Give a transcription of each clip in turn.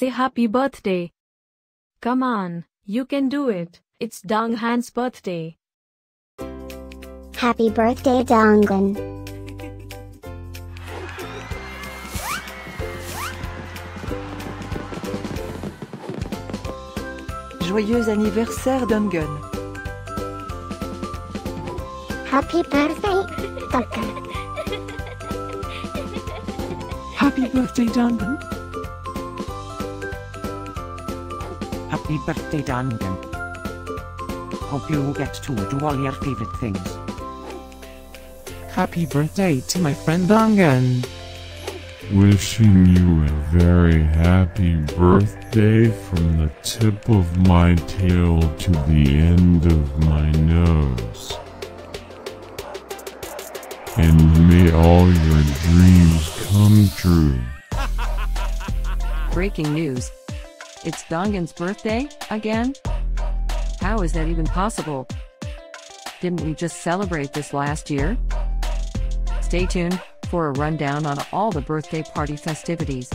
say happy birthday. Come on, you can do it. It's Donghan's birthday. Happy birthday, Donghan. Joyeux anniversaire, Donghan. Happy birthday, Donghan. Happy birthday, Donghan. Happy birthday, Donghan. Hope you get to do all your favorite things. Happy birthday to my friend Donghan. Wishing you a very happy birthday from the tip of my tail to the end of my nose. And may all your dreams come true. Breaking news. It's Donghan's birthday, again? How is that even possible? Didn't we just celebrate this last year? Stay tuned for a rundown on all the birthday party festivities.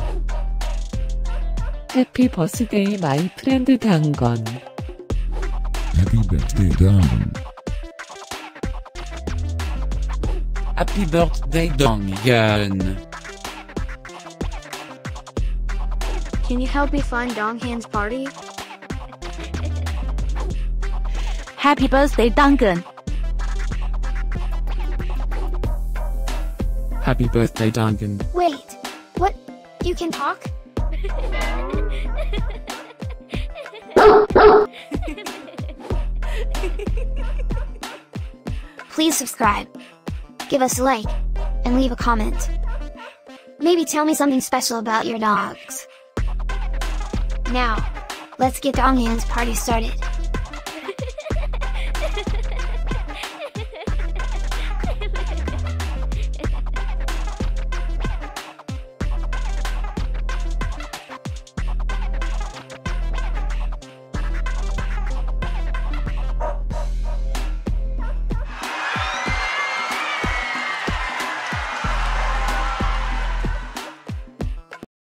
Happy birthday, my friend Donghan. Happy birthday, Donghan. Happy birthday, Donghan. Can you help me find Donghan's party? Happy birthday, Donghan. Happy birthday, Donghan. Wait, what? You can talk? Please subscribe. Give us a like, and leave a comment. Maybe tell me something special about your dogs. Now, let's get Donghan's party started.